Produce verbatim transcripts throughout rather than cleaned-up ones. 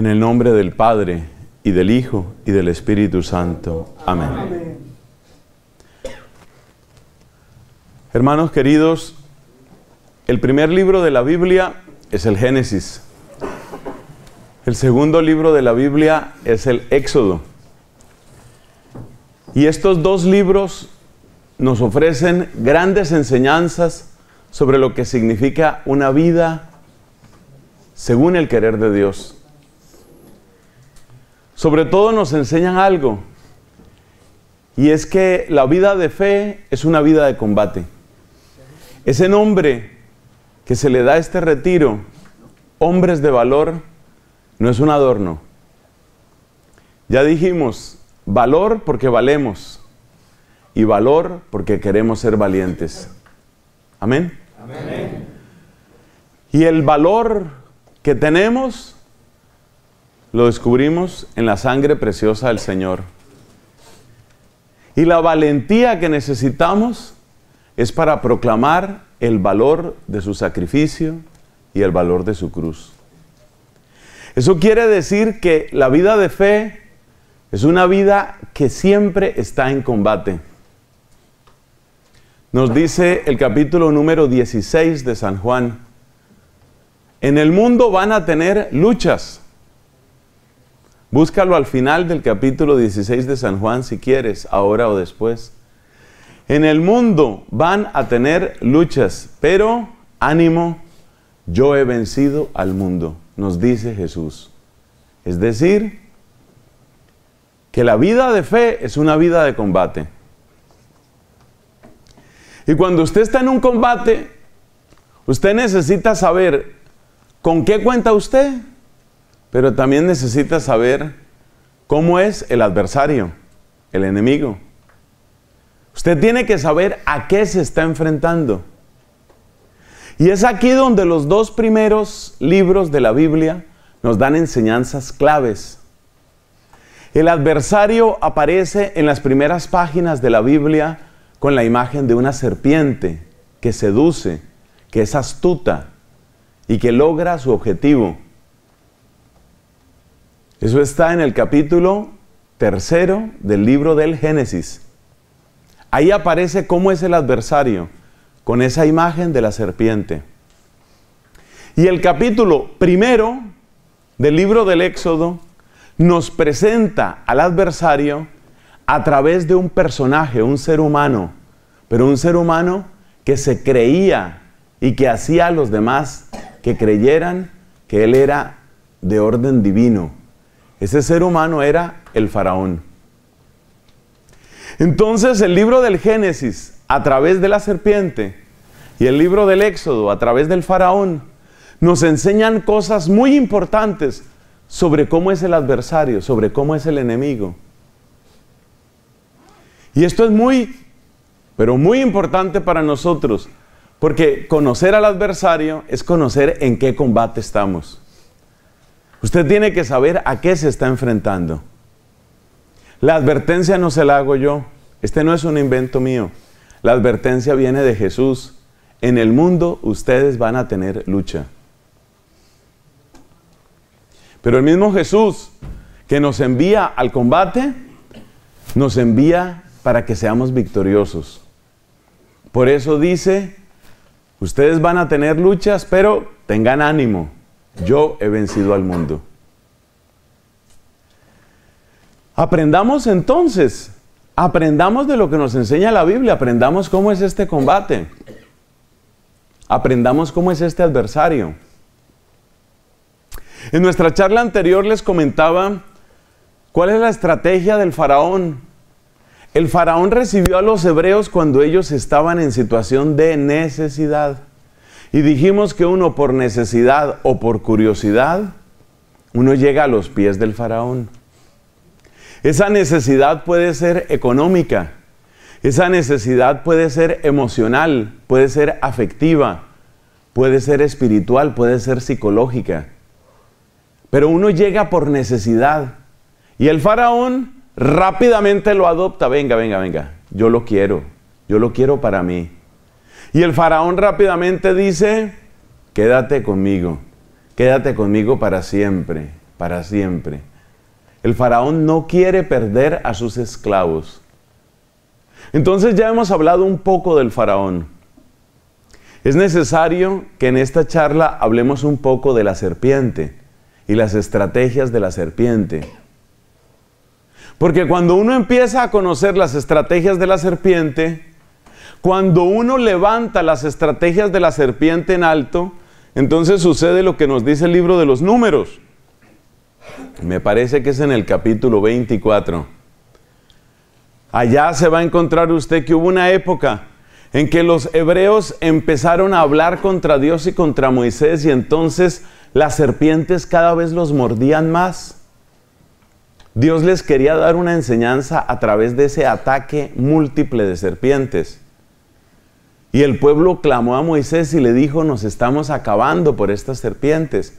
En el nombre del Padre, y del Hijo, y del Espíritu Santo. Amén. Amén. Hermanos queridos, el primer libro de la Biblia es el Génesis. El segundo libro de la Biblia es el Éxodo. Y estos dos libros nos ofrecen grandes enseñanzas sobre lo que significa una vida según el querer de Dios. Sobre todo nos enseñan algo, y es que la vida de fe es una vida de combate. Ese nombre que se le da a este retiro, hombres de valor, no es un adorno. Ya dijimos, valor porque valemos, y valor porque queremos ser valientes. ¿Amén? Amén. Y el valor que tenemos lo descubrimos en la sangre preciosa del Señor. Y la valentía que necesitamos es para proclamar el valor de su sacrificio y el valor de su cruz. Eso quiere decir que la vida de fe es una vida que siempre está en combate. Nos dice el capítulo número dieciséis de San Juan: en el mundo van a tener luchas. Búscalo al final del capítulo dieciséis de San Juan si quieres, ahora o después. En el mundo van a tener luchas, pero ánimo, yo he vencido al mundo, nos dice Jesús. Es decir, que la vida de fe es una vida de combate. Y cuando usted está en un combate, usted necesita saber con qué cuenta usted, pero también necesita saber cómo es el adversario, el enemigo. Usted tiene que saber a qué se está enfrentando. Y es aquí donde los dos primeros libros de la Biblia nos dan enseñanzas claves. El adversario aparece en las primeras páginas de la Biblia con la imagen de una serpiente que seduce, que es astuta y que logra su objetivo. Eso está en el capítulo tercero del libro del Génesis. Ahí aparece cómo es el adversario, con esa imagen de la serpiente. Y el capítulo primero del libro del Éxodo nos presenta al adversario a través de un personaje, un ser humano, pero un ser humano que se creía y que hacía a los demás que creyeran que él era de orden divino. Ese ser humano era el faraón. Entonces el libro del Génesis a través de la serpiente y el libro del Éxodo a través del faraón nos enseñan cosas muy importantes sobre cómo es el adversario, sobre cómo es el enemigo. Y esto es muy, pero muy importante para nosotros, porque conocer al adversario es conocer en qué combate estamos. Usted tiene que saber a qué se está enfrentando. La advertencia no se la hago yo. Este no es un invento mío. La advertencia viene de Jesús. En el mundo ustedes van a tener lucha. Pero el mismo Jesús que nos envía al combate, nos envía para que seamos victoriosos. Por eso dice, ustedes van a tener luchas, pero tengan ánimo. Yo he vencido al mundo. Aprendamos entonces, aprendamos de lo que nos enseña la Biblia, aprendamos cómo es este combate, aprendamos cómo es este adversario. En nuestra charla anterior les comentaba cuál es la estrategia del faraón. El faraón recibió a los hebreos cuando ellos estaban en situación de necesidad. Y dijimos que uno por necesidad o por curiosidad, uno llega a los pies del faraón. Esa necesidad puede ser económica, esa necesidad puede ser emocional, puede ser afectiva, puede ser espiritual, puede ser psicológica. Pero uno llega por necesidad y el faraón rápidamente lo adopta. Venga, venga, venga, yo lo quiero, yo lo quiero para mí. Y el faraón rápidamente dice, quédate conmigo, quédate conmigo para siempre, para siempre. El faraón no quiere perder a sus esclavos. Entonces ya hemos hablado un poco del faraón. Es necesario que en esta charla hablemos un poco de la serpiente y las estrategias de la serpiente. Porque cuando uno empieza a conocer las estrategias de la serpiente, cuando uno levanta las estrategias de la serpiente en alto, entonces sucede lo que nos dice el libro de los Números. Me parece que es en el capítulo veinticuatro. Allá se va a encontrar usted que hubo una época en que los hebreos empezaron a hablar contra Dios y contra Moisés, y entonces las serpientes cada vez los mordían más. Dios les quería dar una enseñanza a través de ese ataque múltiple de serpientes. Y el pueblo clamó a Moisés y le dijo: nos estamos acabando por estas serpientes.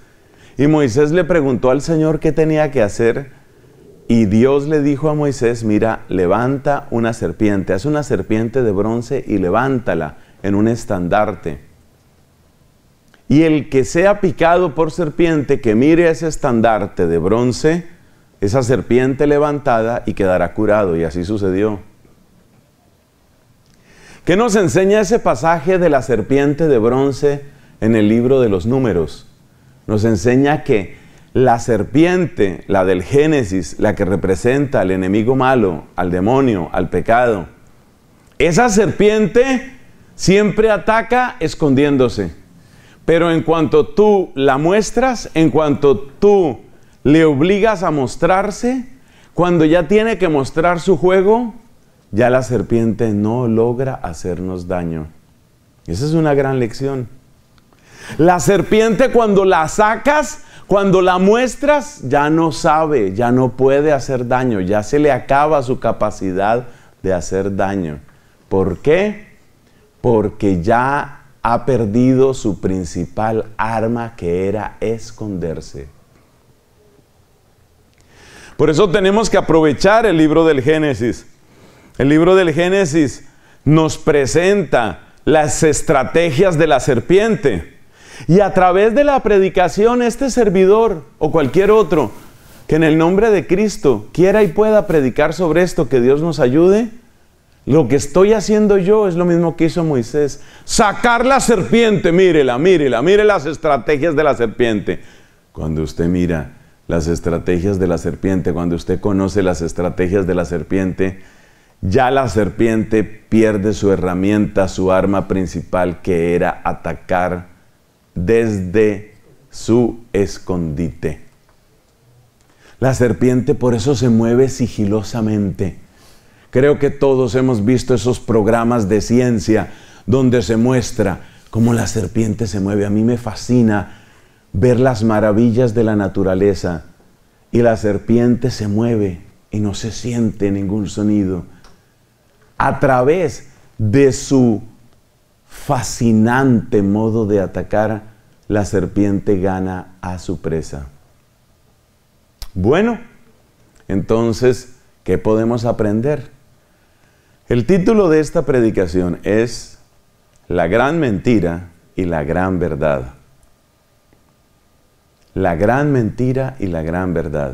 Y Moisés le preguntó al Señor qué tenía que hacer, y Dios le dijo a Moisés: mira, levanta una serpiente, haz una serpiente de bronce y levántala en un estandarte. Y el que sea picado por serpiente, que mire ese estandarte de bronce, esa serpiente levantada, y quedará curado. Y así sucedió. ¿Qué nos enseña ese pasaje de la serpiente de bronce en el libro de los Números? Nos enseña que la serpiente, la del Génesis, la que representa al enemigo malo, al demonio, al pecado, esa serpiente siempre ataca escondiéndose. Pero en cuanto tú la muestras, en cuanto tú le obligas a mostrarse, cuando ya tiene que mostrar su juego, ya la serpiente no logra hacernos daño. Esa es una gran lección. La serpiente, cuando la sacas, cuando la muestras, ya no sabe, ya no puede hacer daño, ya se le acaba su capacidad de hacer daño. ¿Por qué? Porque ya ha perdido su principal arma, que era esconderse. Por eso tenemos que aprovechar el libro del Génesis. El libro del Génesis nos presenta las estrategias de la serpiente. Y a través de la predicación, este servidor o cualquier otro que en el nombre de Cristo quiera y pueda predicar sobre esto, que Dios nos ayude, lo que estoy haciendo yo es lo mismo que hizo Moisés: sacar la serpiente, mírela, mírela, mire las estrategias de la serpiente. Cuando usted mira las estrategias de la serpiente, cuando usted conoce las estrategias de la serpiente, ya la serpiente pierde su herramienta, su arma principal, que era atacar desde su escondite. La serpiente por eso se mueve sigilosamente. Creo que todos hemos visto esos programas de ciencia donde se muestra cómo la serpiente se mueve. A mí me fascina ver las maravillas de la naturaleza, y la serpiente se mueve y no se siente ningún sonido. A través de su fascinante modo de atacar, la serpiente gana a su presa. Bueno, entonces, ¿qué podemos aprender? El título de esta predicación es La Gran Mentira y la Gran Verdad. La Gran Mentira y la Gran Verdad.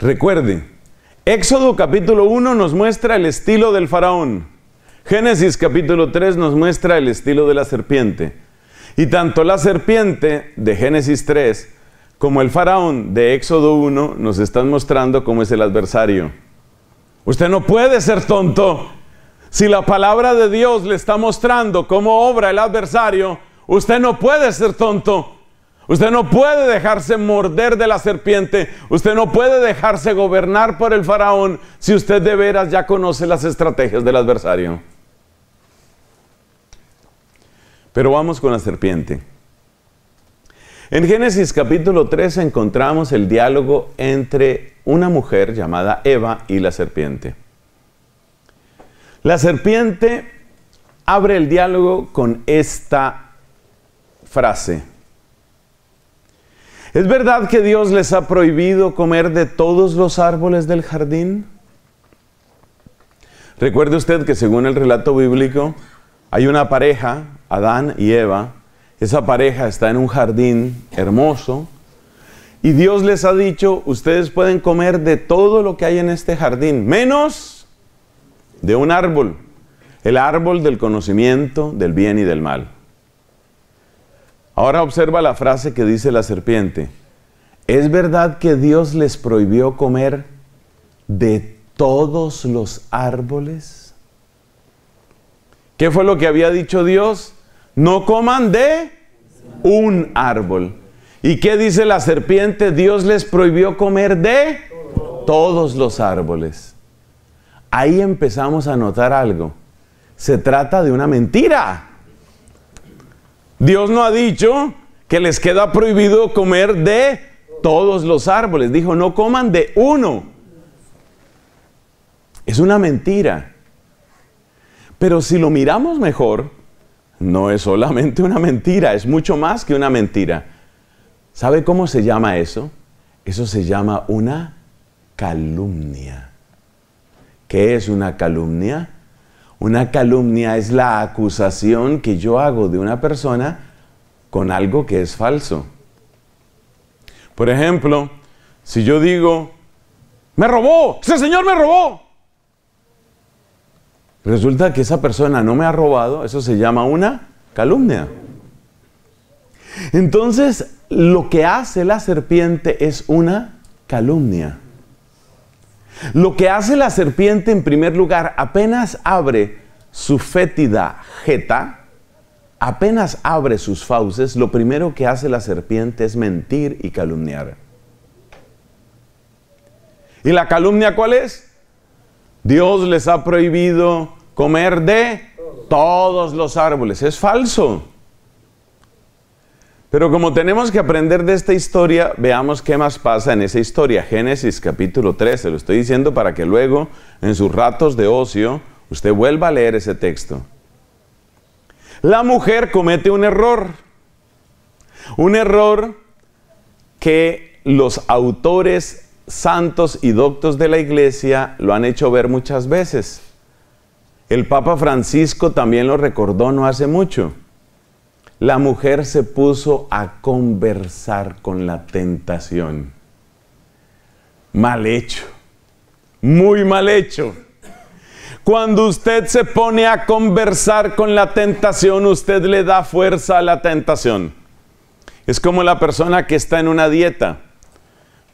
Recuerde, Éxodo capítulo uno nos muestra el estilo del faraón. Génesis capítulo tres nos muestra el estilo de la serpiente. Y tanto la serpiente de Génesis tres como el faraón de Éxodo uno nos están mostrando cómo es el adversario. Usted no puede ser tonto. Si la palabra de Dios le está mostrando cómo obra el adversario, usted no puede ser tonto. Usted no puede dejarse morder de la serpiente. Usted no puede dejarse gobernar por el faraón si usted de veras ya conoce las estrategias del adversario. Pero vamos con la serpiente. En Génesis capítulo tres encontramos el diálogo entre una mujer llamada Eva y la serpiente. La serpiente abre el diálogo con esta frase: ¿es verdad que Dios les ha prohibido comer de todos los árboles del jardín? Recuerde usted que según el relato bíblico, hay una pareja, Adán y Eva. Esa pareja está en un jardín hermoso, Y Dios les ha dicho, ustedes pueden comer de todo lo que hay en este jardín, menos de un árbol, el árbol del conocimiento del bien y del mal. Ahora observa la frase que dice la serpiente. ¿Es verdad que Dios les prohibió comer de todos los árboles? ¿Qué fue lo que había dicho Dios? No coman de un árbol. ¿Y qué dice la serpiente? Dios les prohibió comer de todos los árboles. Ahí empezamos a notar algo. Se trata de una mentira. Dios no ha dicho que les queda prohibido comer de todos los árboles. Dijo, no coman de uno. Es una mentira. Pero si lo miramos mejor, no es solamente una mentira, es mucho más que una mentira. ¿Sabe cómo se llama eso? Eso se llama una calumnia. ¿Qué es una calumnia? Una calumnia es la acusación que yo hago de una persona con algo que es falso. Por ejemplo, si yo digo, ¡me robó! ¡Ese señor me robó! Resulta que esa persona no me ha robado, eso se llama una calumnia. Entonces, lo que hace la serpiente es una calumnia. Lo que hace la serpiente, en primer lugar, apenas abre su fétida jeta, apenas abre sus fauces, lo primero que hace la serpiente es mentir y calumniar. ¿Y la calumnia cuál es? Dios les ha prohibido comer de todos los árboles. Es falso. Pero como tenemos que aprender de esta historia, veamos qué más pasa en esa historia. Génesis capítulo trece, lo estoy diciendo para que luego, en sus ratos de ocio, usted vuelva a leer ese texto. La mujer comete un error. Un error que los autores santos y doctos de la iglesia lo han hecho ver muchas veces. El Papa Francisco también lo recordó no hace mucho. La mujer se puso a conversar con la tentación. Mal hecho. Muy mal hecho. Cuando usted se pone a conversar con la tentación, usted le da fuerza a la tentación. Es como la persona que está en una dieta.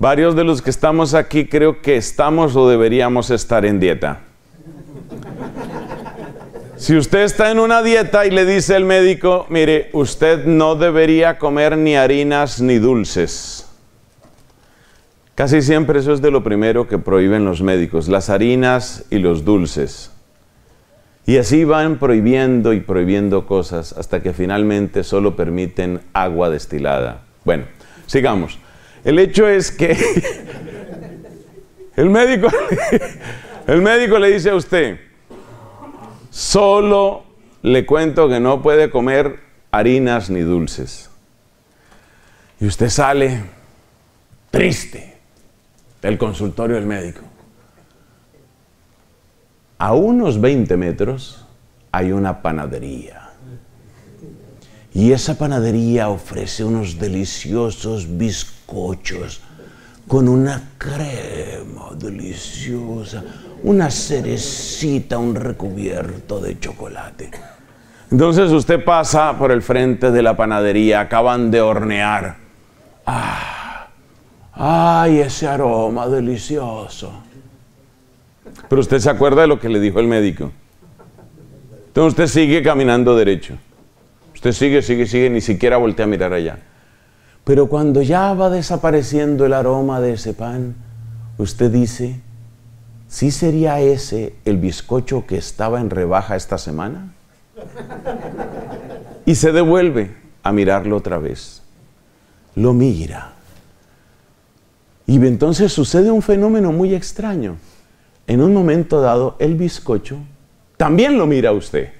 Varios de los que estamos aquí creo que estamos o deberíamos estar en dieta. Si usted está en una dieta y le dice el médico, mire, usted no debería comer ni harinas ni dulces. Casi siempre eso es de lo primero que prohíben los médicos, las harinas y los dulces. Y así van prohibiendo y prohibiendo cosas hasta que finalmente solo permiten agua destilada. Bueno, sigamos. El hecho es que el médico, el médico le dice a usted, solo le cuento que no puede comer harinas ni dulces. Y usted sale triste del consultorio del médico. A unos veinte metros hay una panadería. Y esa panadería ofrece unos deliciosos bizcochos con una crema deliciosa, una cerecita, un recubierto de chocolate. Entonces usted pasa por el frente de la panadería, acaban de hornear. ¡Ah! ¡Ay, ese aroma delicioso! Pero usted se acuerda de lo que le dijo el médico. Entonces usted sigue caminando derecho. Usted sigue, sigue, sigue, ni siquiera voltea a mirar allá. Pero cuando ya va desapareciendo el aroma de ese pan, usted dice, ¿sí sería ese el bizcocho que estaba en rebaja esta semana? Y se devuelve a mirarlo otra vez. Lo mira. Y entonces sucede un fenómeno muy extraño. En un momento dado, el bizcocho también lo mira usted.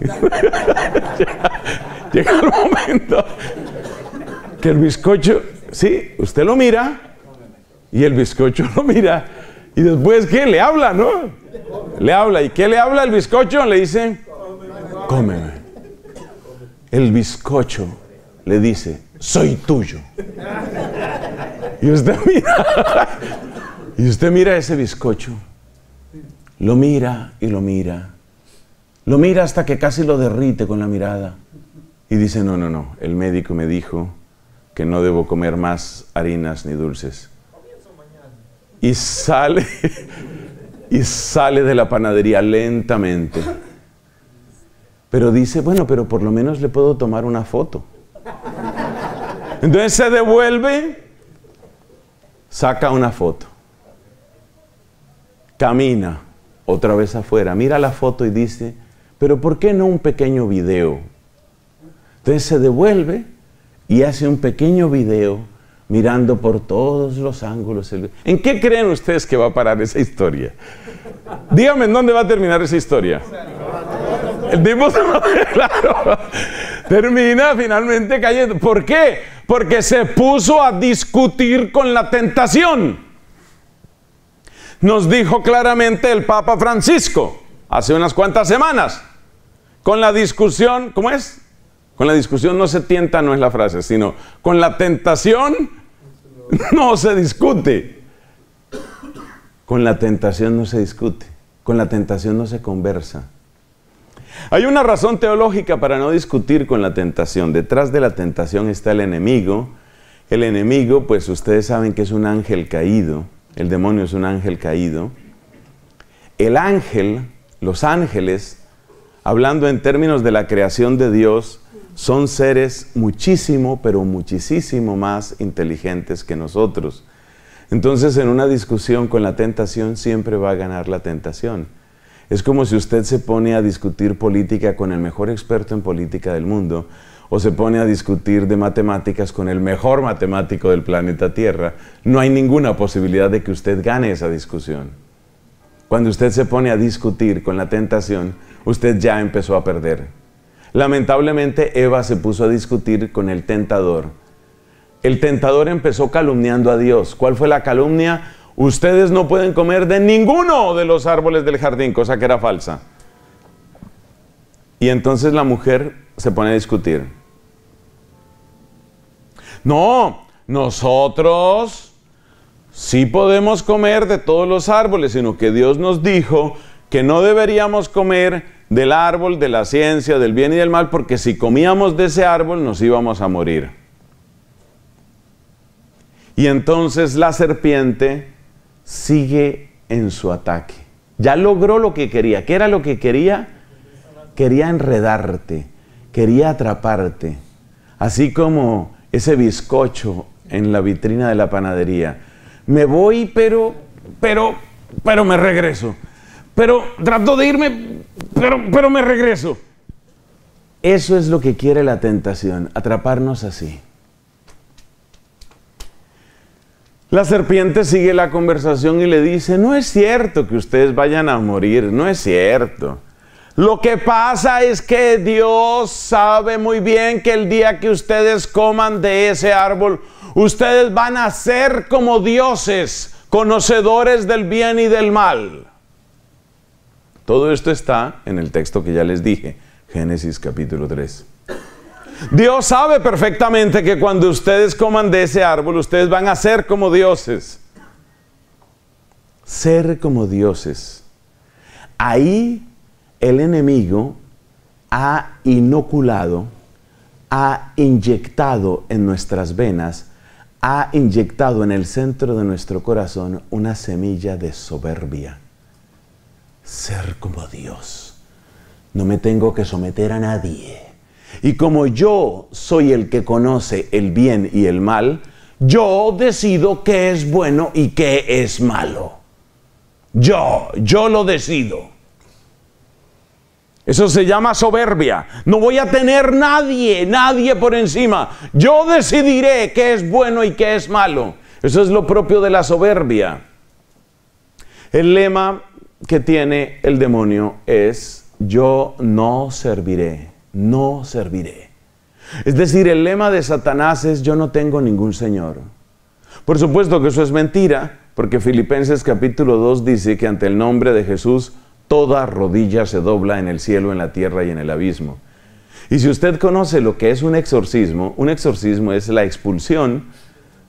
llega, llega el momento que el bizcocho, sí, usted lo mira y el bizcocho lo mira. Y después, ¿qué? Le habla, ¿no? Le habla. ¿Y qué le habla el bizcocho? Le dice, cómeme. El bizcocho le dice, soy tuyo. Y usted mira, y usted mira ese bizcocho, lo mira y lo mira, lo mira hasta que casi lo derrite con la mirada. Y dice, no, no, no, el médico me dijo que no debo comer más harinas ni dulces. Y sale, y sale de la panadería lentamente. Pero dice, bueno, pero por lo menos le puedo tomar una foto. Entonces se devuelve, saca una foto, camina otra vez afuera, mira la foto y dice, pero ¿por qué no un pequeño video? Entonces se devuelve y hace un pequeño video mirando por todos los ángulos. ¿En qué creen ustedes que va a parar esa historia? Díganme, ¿en dónde va a terminar esa historia? El tipo, claro, termina finalmente cayendo. ¿Por qué? Porque se puso a discutir con la tentación. Nos dijo claramente el Papa Francisco hace unas cuantas semanas. Con la discusión, ¿cómo es? Con la discusión no se tienta, no es la frase, sino con la tentación no se discute. Con la tentación no se discute. Con la tentación no se conversa. Hay una razón teológica para no discutir con la tentación. Detrás de la tentación está el enemigo. El enemigo, pues ustedes saben que es un ángel caído. El demonio es un ángel caído. El ángel, los ángeles, hablando en términos de la creación de Dios, son seres muchísimo, pero muchísimo más inteligentes que nosotros. Entonces, en una discusión con la tentación, siempre va a ganar la tentación. Es como si usted se pone a discutir política con el mejor experto en política del mundo, o se pone a discutir de matemáticas con el mejor matemático del planeta Tierra. No hay ninguna posibilidad de que usted gane esa discusión. Cuando usted se pone a discutir con la tentación, usted ya empezó a perder. Lamentablemente, Eva se puso a discutir con el tentador. El tentador empezó calumniando a Dios. ¿Cuál fue la calumnia? Ustedes no pueden comer de ninguno de los árboles del jardín, cosa que era falsa. Y entonces la mujer se pone a discutir. No, nosotros sí podemos comer de todos los árboles, sino que Dios nos dijo que no deberíamos comer del árbol de la ciencia, del bien y del mal, porque si comíamos de ese árbol nos íbamos a morir. Y entonces la serpiente sigue en su ataque. Ya logró lo que quería. ¿Qué era lo que quería? Quería enredarte, quería atraparte. Así como ese bizcocho en la vitrina de la panadería. Me voy, pero, pero, pero me regreso. Pero trato de irme, pero, pero me regreso. Eso es lo que quiere la tentación, atraparnos así. La serpiente sigue la conversación y le dice, no es cierto que ustedes vayan a morir, no es cierto. Lo que pasa es que Dios sabe muy bien que el día que ustedes coman de ese árbol, ustedes van a ser como dioses, conocedores del bien y del mal. Todo esto está en el texto que ya les dije, Génesis capítulo tres. Dios sabe perfectamente que cuando ustedes coman de ese árbol, ustedes van a ser como dioses. Ser como dioses. Ahí el enemigo ha inoculado, ha inyectado en nuestras venas, ha inyectado en el centro de nuestro corazón una semilla de soberbia. Ser como Dios. No me tengo que someter a nadie. Y como yo soy el que conoce el bien y el mal, yo decido qué es bueno y qué es malo. Yo, yo lo decido. Eso se llama soberbia. No voy a tener nadie, nadie por encima. Yo decidiré qué es bueno y qué es malo. Eso es lo propio de la soberbia. El lema que tiene el demonio es, yo no serviré. No serviré. Es decir, el lema de Satanás es, yo no tengo ningún señor. Por supuesto que eso es mentira, porque Filipenses capítulo dos dice que ante el nombre de Jesús, toda rodilla se dobla en el cielo, en la tierra y en el abismo. Y si usted conoce lo que es un exorcismo, un exorcismo es la expulsión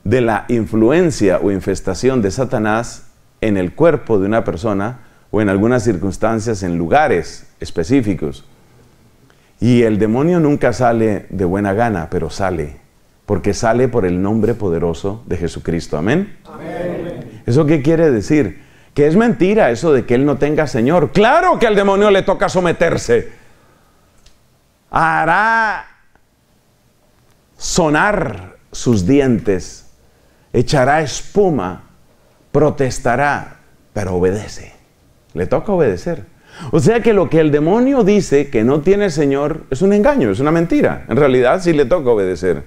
de la influencia o infestación de Satanás en el cuerpo de una persona o en algunas circunstancias en lugares específicos. Y el demonio nunca sale de buena gana, pero sale, porque sale por el nombre poderoso de Jesucristo. ¿Amén? Amén. ¿Eso qué quiere decir? Que es mentira eso de que él no tenga Señor. ¡Claro que al demonio le toca someterse! Hará sonar sus dientes, echará espuma, protestará, pero obedece. Le toca obedecer. O sea que lo que el demonio dice que no tiene Señor es un engaño, es una mentira. En realidad sí le toca obedecer.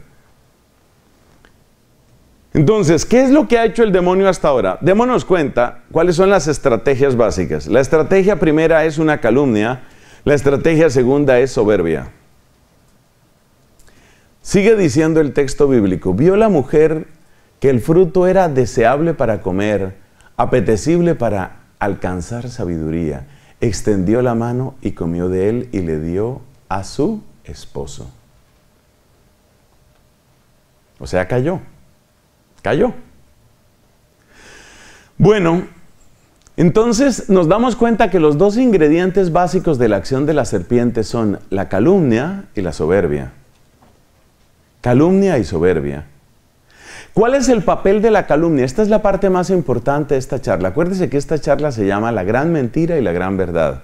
Entonces, ¿qué es lo que ha hecho el demonio hasta ahora? Démonos cuenta cuáles son las estrategias básicas. La estrategia primera es una calumnia, la estrategia segunda es soberbia. Sigue diciendo el texto bíblico: vio la mujer que el fruto era deseable para comer, apetecible para alcanzar sabiduría. Extendió la mano y comió de él y le dio a su esposo. O sea, cayó. Cayó. Bueno, entonces nos damos cuenta que los dos ingredientes básicos de la acción de la serpiente son la calumnia y la soberbia. Calumnia y soberbia. ¿Cuál es el papel de la calumnia? Esta es la parte más importante de esta charla. Acuérdese que esta charla se llama La Gran Mentira y la Gran Verdad.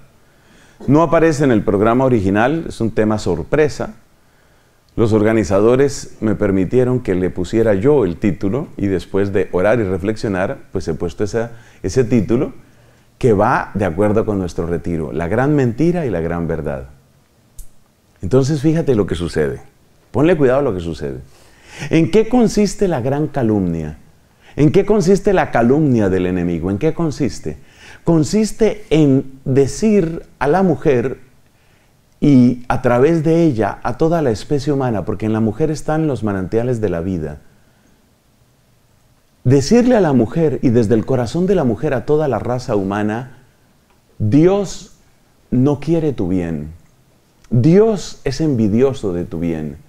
No aparece en el programa original, es un tema sorpresa. Los organizadores me permitieron que le pusiera yo el título y después de orar y reflexionar, pues he puesto esa, ese título que va de acuerdo con nuestro retiro. La Gran Mentira y la Gran Verdad. Entonces fíjate lo que sucede. Ponle cuidado a lo que sucede. ¿En qué consiste la gran calumnia? ¿En qué consiste la calumnia del enemigo? ¿En qué consiste? Consiste en decir a la mujer y a través de ella a toda la especie humana, porque en la mujer están los manantiales de la vida. Decirle a la mujer y desde el corazón de la mujer a toda la raza humana: Dios no quiere tu bien. Dios es envidioso de tu bien.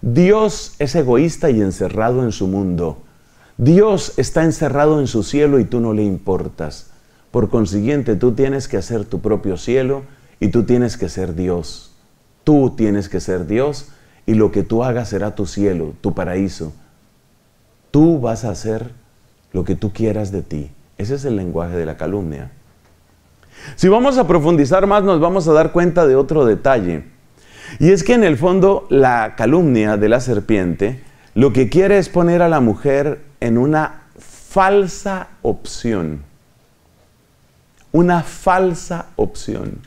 Dios es egoísta y encerrado en su mundo. Dios está encerrado en su cielo y tú no le importas. Por consiguiente, tú tienes que hacer tu propio cielo y tú tienes que ser Dios. Tú tienes que ser Dios y lo que tú hagas será tu cielo, tu paraíso. Tú vas a hacer lo que tú quieras de ti. Ese es el lenguaje de la calumnia. Si vamos a profundizar más, nos vamos a dar cuenta de otro detalle. Y es que en el fondo la calumnia de la serpiente lo que quiere es poner a la mujer en una falsa opción. Una falsa opción.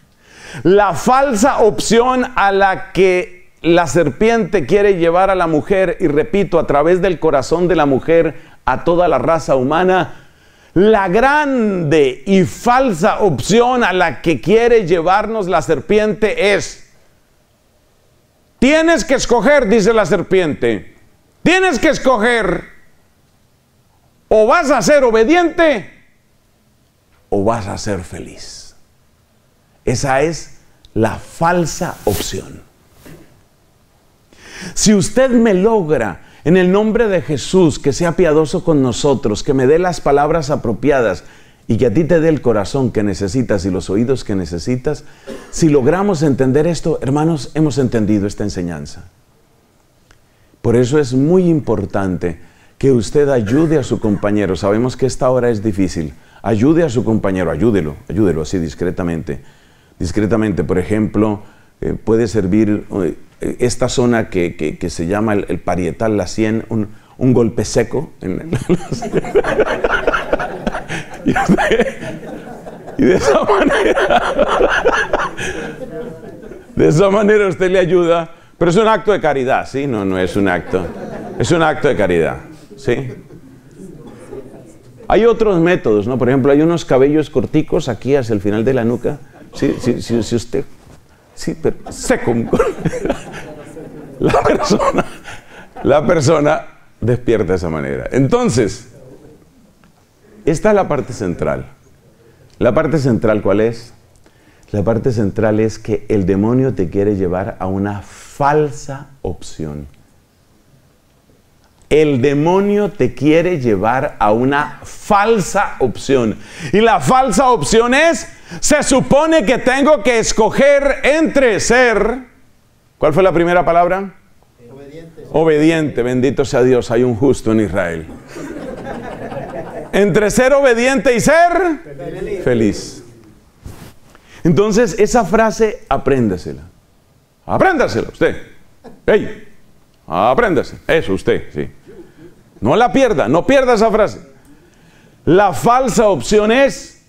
La falsa opción a la que la serpiente quiere llevar a la mujer, y repito, a través del corazón de la mujer a toda la raza humana. La grande y falsa opción a la que quiere llevarnos la serpiente es: tienes que escoger, dice la serpiente, tienes que escoger, o vas a ser obediente o vas a ser feliz. Esa es la falsa opción. Si usted me logra, en el nombre de Jesús, que sea piadoso con nosotros, que me dé las palabras apropiadas, y que a ti te dé el corazón que necesitas y los oídos que necesitas, si logramos entender esto, hermanos, hemos entendido esta enseñanza. Por eso es muy importante que usted ayude a su compañero. Sabemos que esta hora es difícil. Ayude a su compañero, ayúdelo, ayúdelo así discretamente. Discretamente, por ejemplo, eh, puede servir eh, esta zona que, que, que se llama el, el parietal, la sien, un, un golpe seco. En la, Y de, y de esa manera de esa manera usted le ayuda, pero es un acto de caridad, ¿sí? No, no es un acto, es un acto de caridad, ¿sí? Hay otros métodos, ¿no? Por ejemplo, hay unos cabellos corticos aquí hacia el final de la nuca, ¿sí? Si, si, si usted, sí, pero seco, la persona, la persona despierta de esa manera. Entonces, esta es la parte central. ¿La parte central cuál es? La parte central es que el demonio te quiere llevar a una falsa opción. El demonio te quiere llevar a una falsa opción. Y la falsa opción es, se supone que tengo que escoger entre ser... ¿Cuál fue la primera palabra? Obediente. Obediente, bendito sea Dios, hay un justo en Israel. Entre ser obediente y ser feliz. feliz. Entonces, esa frase, apréndasela. Apréndasela usted. ¡Ey! Apréndase. Eso usted, sí. No la pierda, no pierda esa frase. La falsa opción es,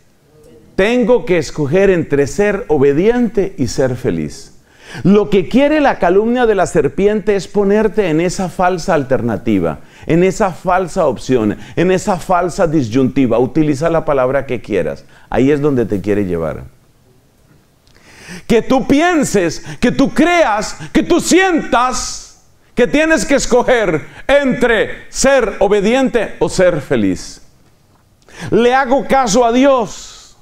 tengo que escoger entre ser obediente y ser feliz. Lo que quiere la calumnia de la serpiente es ponerte en esa falsa alternativa, en esa falsa opción, en esa falsa disyuntiva. Utiliza la palabra que quieras. Ahí es donde te quiere llevar. Que tú pienses, que tú creas, que tú sientas que tienes que escoger entre ser obediente o ser feliz. ¿Le hago caso a Dios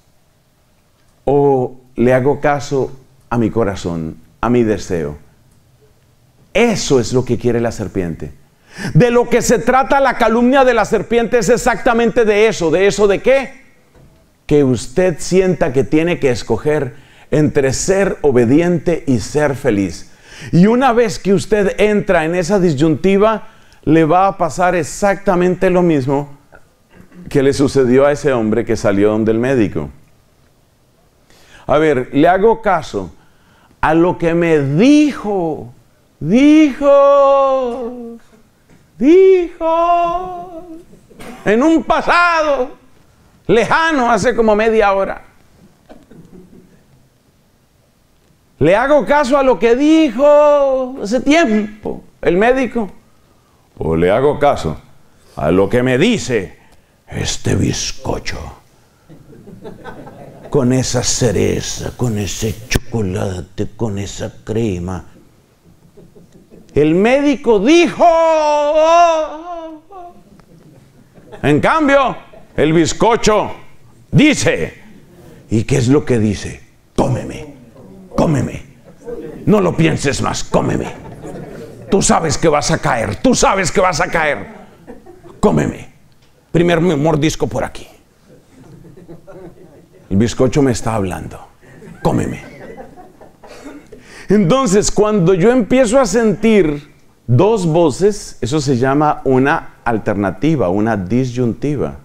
o le hago caso a mi corazón, a mi deseo? Eso es lo que quiere la serpiente. De lo que se trata la calumnia de la serpiente es exactamente de eso. ¿De eso de qué? Que usted sienta que tiene que escoger entre ser obediente y ser feliz. Y una vez que usted entra en esa disyuntiva, le va a pasar exactamente lo mismo que le sucedió a ese hombre que salió donde el médico. A ver, le hago caso a lo que me dijo, dijo, dijo, en un pasado lejano, hace como media hora. ¿Le hago caso a lo que dijo hace tiempo el médico? ¿O le hago caso a lo que me dice este bizcocho? Con esa cereza, con ese chocolate, con esa crema. El médico dijo... En cambio, el bizcocho dice. ¿Y qué es lo que dice? Cómeme. Cómeme, no lo pienses más, cómeme. Tú sabes que vas a caer, tú sabes que vas a caer. Cómeme. Primer mordisco por aquí. El bizcocho me está hablando. Cómeme. Entonces, cuando yo empiezo a sentir dos voces, eso se llama una alternativa, una disyuntiva.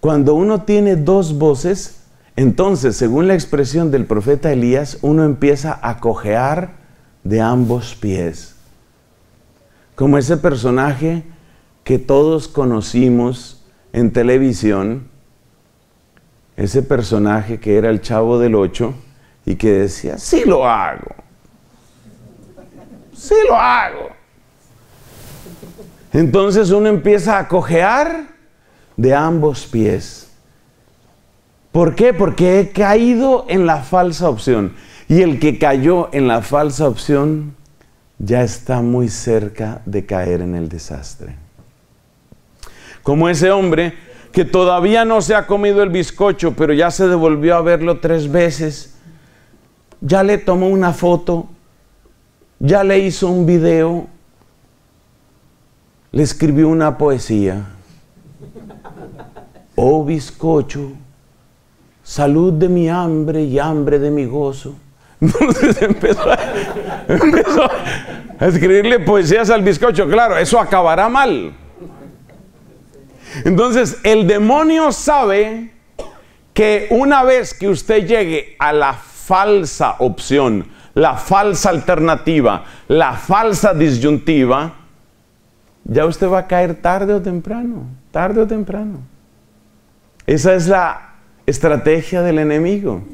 Cuando uno tiene dos voces, entonces, según la expresión del profeta Elías, uno empieza a cojear de ambos pies. Como ese personaje que todos conocimos en televisión, ese personaje que era el Chavo del Ocho y que decía, sí lo hago, sí lo hago. Entonces uno empieza a cojear de ambos pies. ¿Por qué? Porque he caído en la falsa opción. Y el que cayó en la falsa opción ya está muy cerca de caer en el desastre. Como ese hombre que todavía no se ha comido el bizcocho, pero ya se devolvió a verlo tres veces. Ya le tomó una foto, ya le hizo un video, le escribió una poesía. Oh bizcocho, salud de mi hambre y hambre de mi gozo. Entonces empezó a, empezó a escribirle poesías al bizcocho. Claro, eso acabará mal. Entonces, el demonio sabe que una vez que usted llegue a la falsa opción, la falsa alternativa, la falsa disyuntiva, ya usted va a caer tarde o temprano. Tarde o temprano. Esa es la estrategia del enemigo,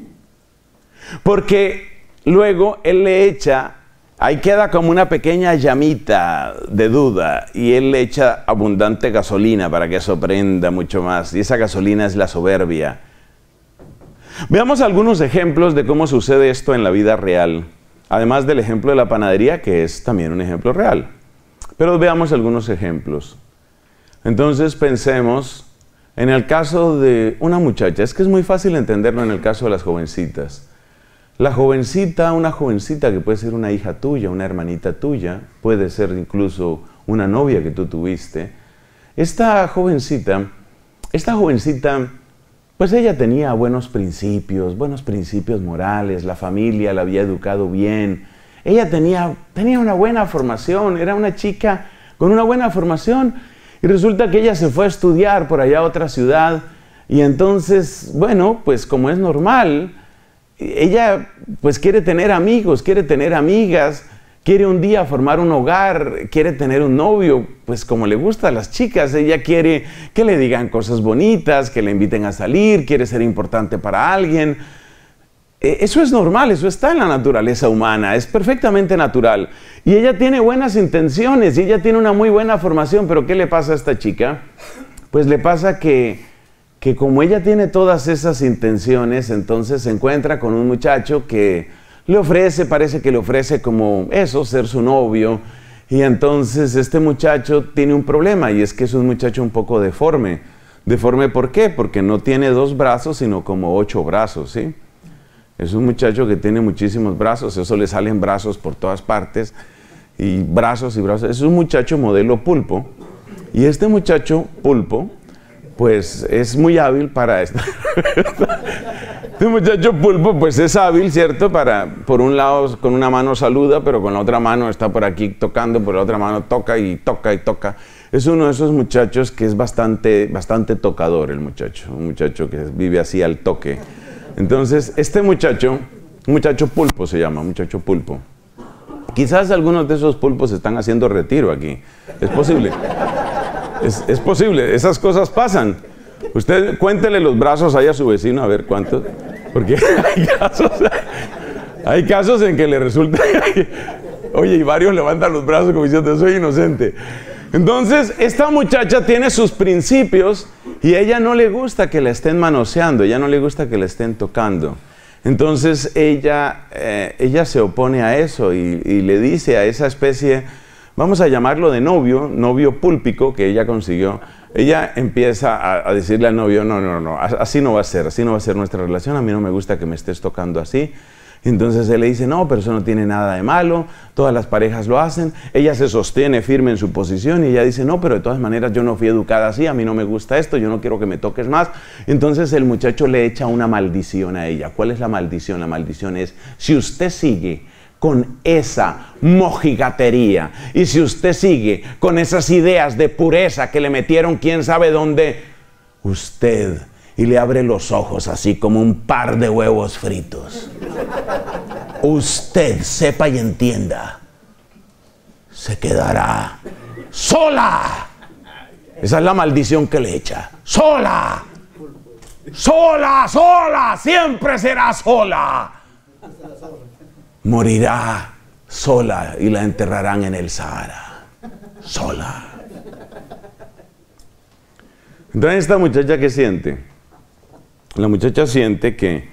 porque luego él le echa, ahí queda como una pequeña llamita de duda, y él le echa abundante gasolina para que eso prenda mucho más, y esa gasolina es la soberbia. Veamos algunos ejemplos de cómo sucede esto en la vida real, además del ejemplo de la panadería, que es también un ejemplo real, pero veamos algunos ejemplos. Entonces pensemos en el caso de una muchacha. Es que es muy fácil entenderlo en el caso de las jovencitas. La jovencita, una jovencita que puede ser una hija tuya, una hermanita tuya, puede ser incluso una novia que tú tuviste, esta jovencita, esta jovencita, pues ella tenía buenos principios, buenos principios morales, la familia la había educado bien, ella tenía, tenía una buena formación, era una chica con una buena formación, y resulta que ella se fue a estudiar por allá a otra ciudad, y entonces, bueno, pues como es normal, ella pues quiere tener amigos, quiere tener amigas, quiere un día formar un hogar, quiere tener un novio, pues como le gusta a las chicas, ella quiere que le digan cosas bonitas, que le inviten a salir, quiere ser importante para alguien. Eso es normal, eso está en la naturaleza humana, es perfectamente natural. Y ella tiene buenas intenciones, y ella tiene una muy buena formación, pero ¿qué le pasa a esta chica? Pues le pasa que... que como ella tiene todas esas intenciones, entonces se encuentra con un muchacho que le ofrece, parece que le ofrece como eso, ser su novio, y entonces este muchacho tiene un problema, y es que es un muchacho un poco deforme. ¿Deforme por qué? Porque no tiene dos brazos, sino como ocho brazos, ¿sí? Es un muchacho que tiene muchísimos brazos, eso le salen brazos por todas partes, y brazos y brazos. Es un muchacho modelo pulpo, y este muchacho pulpo, pues es muy hábil para esto. Este muchacho pulpo, pues es hábil, ¿cierto? Para, por un lado, con una mano saluda, pero con la otra mano está por aquí tocando, por la otra mano toca y toca y toca. Es uno de esos muchachos que es bastante, bastante tocador el muchacho, un muchacho que vive así al toque. Entonces, este muchacho, muchacho pulpo se llama, muchacho pulpo. Quizás algunos de esos pulpos están haciendo retiro aquí, es posible. Es, es posible, esas cosas pasan. Usted cuéntele los brazos ahí a su vecino, a ver cuántos. Porque hay casos, hay casos en que le resulta... Oye, y varios levantan los brazos como diciendo, soy inocente. Entonces, esta muchacha tiene sus principios y a ella no le gusta que la estén manoseando, ella no le gusta que la estén tocando. Entonces, ella, eh, ella se opone a eso y, y le dice a esa especie... Vamos a llamarlo de novio, novio púlpico que ella consiguió. Ella empieza a, a decirle al novio, no, no, no, así no va a ser, así no va a ser nuestra relación, a mí no me gusta que me estés tocando así. Entonces él le dice, no, pero eso no tiene nada de malo, todas las parejas lo hacen. Ella se sostiene firme en su posición y ella dice, no, pero de todas maneras yo no fui educada así, a mí no me gusta esto, yo no quiero que me toques más. Entonces el muchacho le echa una maldición a ella. ¿Cuál es la maldición? La maldición es, si usted sigue con esa mojigatería, y si usted sigue con esas ideas de pureza que le metieron quién sabe dónde, usted, y le abre los ojos así como un par de huevos fritos. Usted, sepa y entienda, se quedará sola. Esa es la maldición que le echa. Sola, sola, sola, siempre será sola. Morirá sola y la enterrarán en el Sahara, sola. Entonces, ¿esta muchacha qué siente? La muchacha siente que,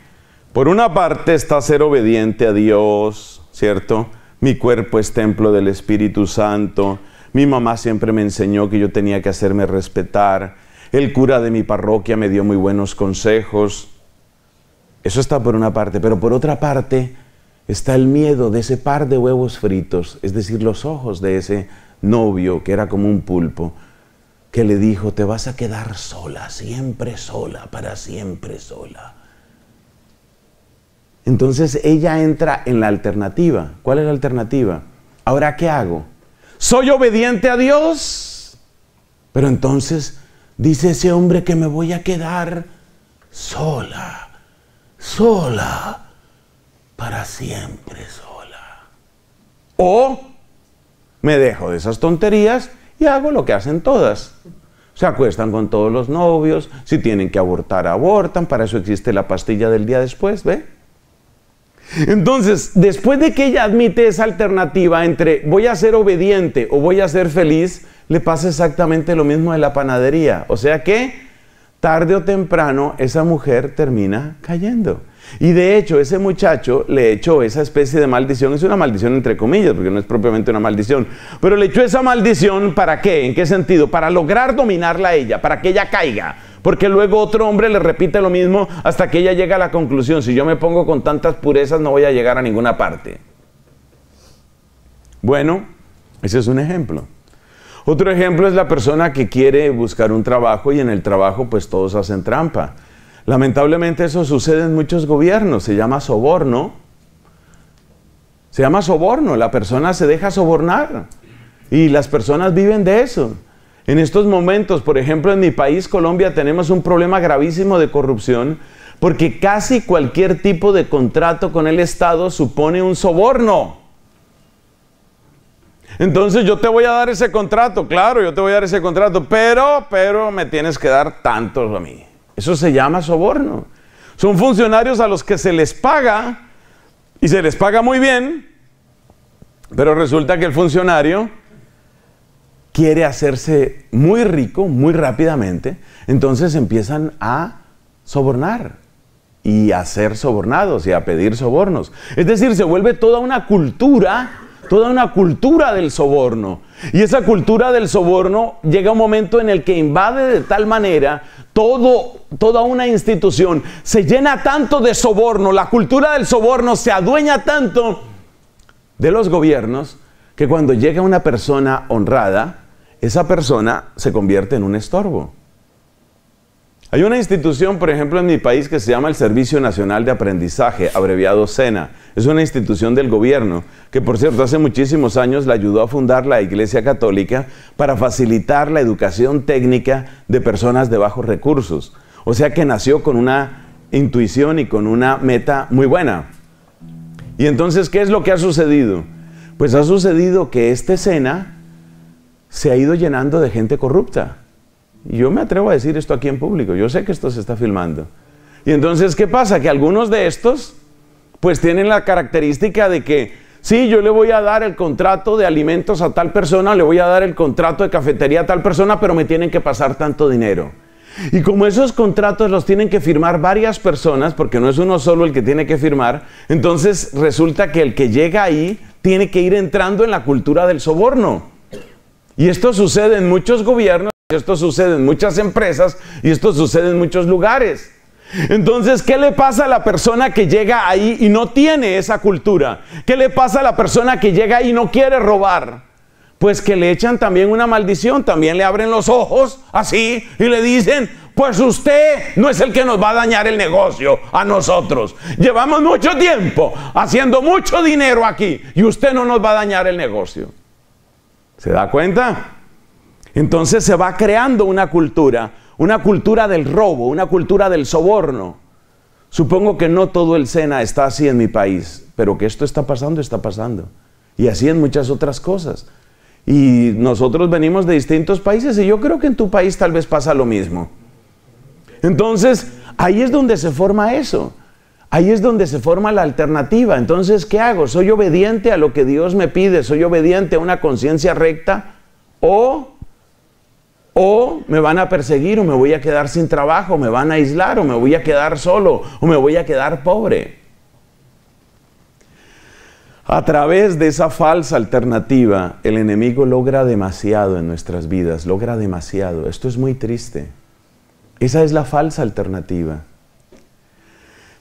por una parte, está ser obediente a Dios, ¿cierto? Mi cuerpo es templo del Espíritu Santo, mi mamá siempre me enseñó que yo tenía que hacerme respetar, el cura de mi parroquia me dio muy buenos consejos. Eso está por una parte, pero por otra parte... está el miedo de ese par de huevos fritos, es decir, los ojos de ese novio que era como un pulpo, que le dijo, te vas a quedar sola, siempre sola, para siempre sola. Entonces ella entra en la alternativa. ¿Cuál es la alternativa? Ahora, ¿qué hago? Soy obediente a Dios, pero entonces dice ese hombre que me voy a quedar sola, sola, para siempre sola. O me dejo de esas tonterías y hago lo que hacen todas. Se acuestan con todos los novios, si tienen que abortar, abortan, para eso existe la pastilla del día después, ¿ve? Entonces, después de que ella admite esa alternativa entre voy a ser obediente o voy a ser feliz, le pasa exactamente lo mismo de la panadería. O sea que, tarde o temprano, esa mujer termina cayendo. Y de hecho, ese muchacho le echó esa especie de maldición, es una maldición entre comillas, porque no es propiamente una maldición, pero le echó esa maldición, ¿para qué? ¿En qué sentido? Para lograr dominarla a ella, para que ella caiga, porque luego otro hombre le repite lo mismo hasta que ella llega a la conclusión, si yo me pongo con tantas purezas no voy a llegar a ninguna parte. Bueno, ese es un ejemplo. Otro ejemplo es la persona que quiere buscar un trabajo y en el trabajo pues todos hacen trampa. Lamentablemente eso sucede en muchos gobiernos, se llama soborno. Se llama soborno, la persona se deja sobornar y las personas viven de eso. En estos momentos, por ejemplo, en mi país, Colombia, tenemos un problema gravísimo de corrupción porque casi cualquier tipo de contrato con el Estado supone un soborno. Entonces yo te voy a dar ese contrato, claro, yo te voy a dar ese contrato, pero, pero me tienes que dar tantos a mí. Eso se llama soborno. Son funcionarios a los que se les paga y se les paga muy bien, pero resulta que el funcionario quiere hacerse muy rico, muy rápidamente, entonces empiezan a sobornar y a ser sobornados y a pedir sobornos. Es decir, se vuelve toda una cultura, toda una cultura del soborno. Y esa cultura del soborno llega un momento en el que invade de tal manera todo, toda una institución, se llena tanto de soborno, la cultura del soborno se adueña tanto de los gobiernos, que cuando llega una persona honrada, esa persona se convierte en un estorbo. Hay una institución, por ejemplo, en mi país que se llama el Servicio Nacional de Aprendizaje, abreviado SENA. Es una institución del gobierno que, por cierto, hace muchísimos años la ayudó a fundar la Iglesia Católica para facilitar la educación técnica de personas de bajos recursos. O sea que nació con una intuición y con una meta muy buena. Y entonces, ¿qué es lo que ha sucedido? Pues ha sucedido que este SENA se ha ido llenando de gente corrupta. Y yo me atrevo a decir esto aquí en público, yo sé que esto se está filmando. Y entonces, ¿qué pasa? Que algunos de estos, pues tienen la característica de que, sí, yo le voy a dar el contrato de alimentos a tal persona, le voy a dar el contrato de cafetería a tal persona, pero me tienen que pasar tanto dinero. Y como esos contratos los tienen que firmar varias personas, porque no es uno solo el que tiene que firmar, entonces resulta que el que llega ahí tiene que ir entrando en la cultura del soborno. Y esto sucede en muchos gobiernos, esto sucede en muchas empresas, y esto sucede en muchos lugares. Entonces, ¿qué le pasa a la persona que llega ahí y no tiene esa cultura? ¿Qué le pasa a la persona que llega ahí y no quiere robar? Pues que le echan también una maldición, también le abren los ojos así y le dicen, pues usted no es el que nos va a dañar el negocio a nosotros. Llevamos mucho tiempo haciendo mucho dinero aquí y usted no nos va a dañar el negocio. ¿Se da cuenta? Entonces se va creando una cultura, una cultura del robo, una cultura del soborno. Supongo que no todo el SENA está así en mi país, pero que esto está pasando, está pasando. Y así en muchas otras cosas. Y nosotros venimos de distintos países y yo creo que en tu país tal vez pasa lo mismo. Entonces, ahí es donde se forma eso. Ahí es donde se forma la alternativa. Entonces, ¿qué hago? ¿Soy obediente a lo que Dios me pide? ¿Soy obediente a una conciencia recta? ¿O, o me van a perseguir? ¿O me voy a quedar sin trabajo? ¿O me van a aislar? ¿O me voy a quedar solo? ¿O me voy a quedar pobre? A través de esa falsa alternativa, el enemigo logra demasiado en nuestras vidas, logra demasiado. Esto es muy triste. Esa es la falsa alternativa.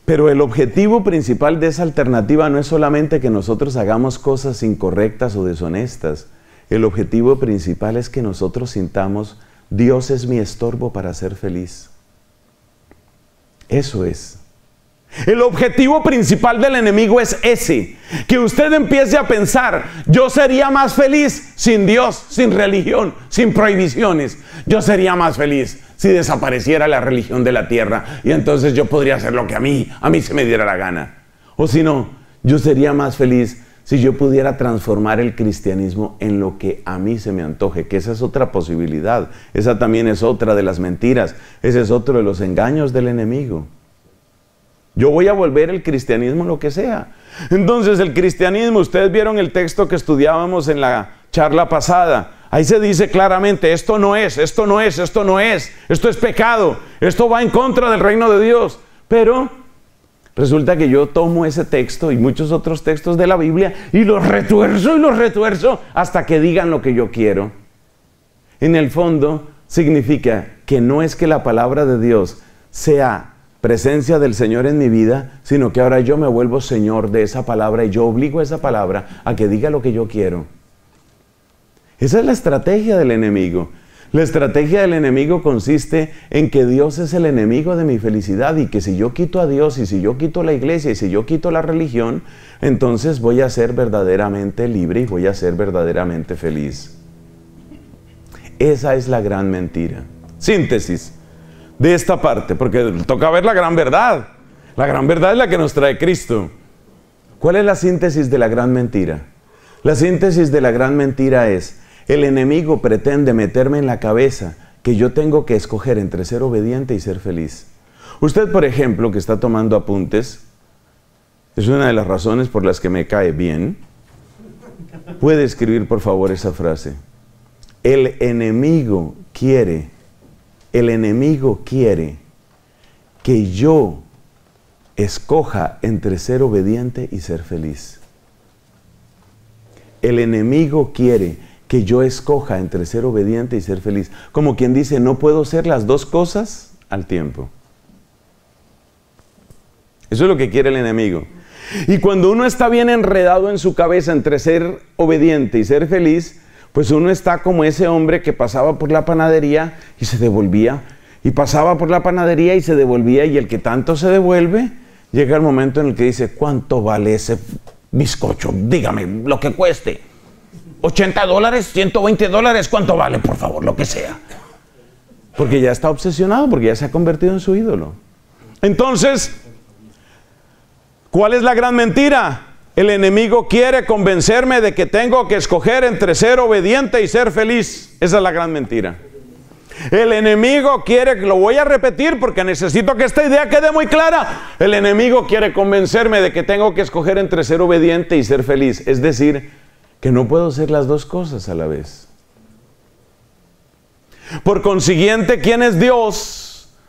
Pero el objetivo principal de esa alternativa no es solamente que nosotros hagamos cosas incorrectas o deshonestas. El objetivo principal es que nosotros sintamos, Dios es mi estorbo para ser feliz. Eso es. El objetivo principal del enemigo es ese, que usted empiece a pensar, yo sería más feliz sin Dios, sin religión, sin prohibiciones. Yo sería más feliz si desapareciera la religión de la tierra y entonces yo podría hacer lo que a mí, a mí se me diera la gana. O si no, yo sería más feliz si yo pudiera transformar el cristianismo en lo que a mí se me antoje, que esa es otra posibilidad, esa también es otra de las mentiras, ese es otro de los engaños del enemigo. Yo voy a volver el cristianismo lo que sea. Entonces el cristianismo, ustedes vieron el texto que estudiábamos en la charla pasada. Ahí se dice claramente, esto no es, esto no es, esto no es, esto es pecado, esto va en contra del reino de Dios. Pero resulta que yo tomo ese texto y muchos otros textos de la Biblia y los retuerzo y los retuerzo hasta que digan lo que yo quiero. En el fondo significa que no es que la palabra de Dios sea presencia del Señor en mi vida, sino que ahora yo me vuelvo Señor de esa palabra y yo obligo a esa palabra a que diga lo que yo quiero. Esa es la estrategia del enemigo. La estrategia del enemigo consiste en que Dios es el enemigo de mi felicidad y que si yo quito a Dios y si yo quito la iglesia y si yo quito la religión, entonces voy a ser verdaderamente libre y voy a ser verdaderamente feliz. Esa es la gran mentira. Síntesis de esta parte, porque toca ver la gran verdad. La gran verdad es la que nos trae Cristo. ¿Cuál es la síntesis de la gran mentira? La síntesis de la gran mentira es: el enemigo pretende meterme en la cabeza que yo tengo que escoger entre ser obediente y ser feliz. Usted, por ejemplo, que está tomando apuntes, es una de las razones por las que me cae bien, puede escribir, por favor, esa frase. El enemigo quiere, el enemigo quiere que yo escoja entre ser obediente y ser feliz. El enemigo quiere que yo escoja entre ser obediente y ser feliz. Como quien dice, no puedo ser las dos cosas al tiempo. Eso es lo que quiere el enemigo. Y cuando uno está bien enredado en su cabeza entre ser obediente y ser feliz, pues uno está como ese hombre que pasaba por la panadería y se devolvía, y pasaba por la panadería y se devolvía, y el que tanto se devuelve, llega el momento en el que dice, ¿cuánto vale ese bizcocho? Dígame lo que cueste. ochenta dólares, ciento veinte dólares, ¿cuánto vale? Por favor, lo que sea. Porque ya está obsesionado, porque ya se ha convertido en su ídolo. Entonces, ¿cuál es la gran mentira? El enemigo quiere convencerme de que tengo que escoger entre ser obediente y ser feliz. Esa es la gran mentira. El enemigo quiere, lo voy a repetir porque necesito que esta idea quede muy clara. El enemigo quiere convencerme de que tengo que escoger entre ser obediente y ser feliz. Es decir, que no puedo ser las dos cosas a la vez. Por consiguiente, ¿quién es Dios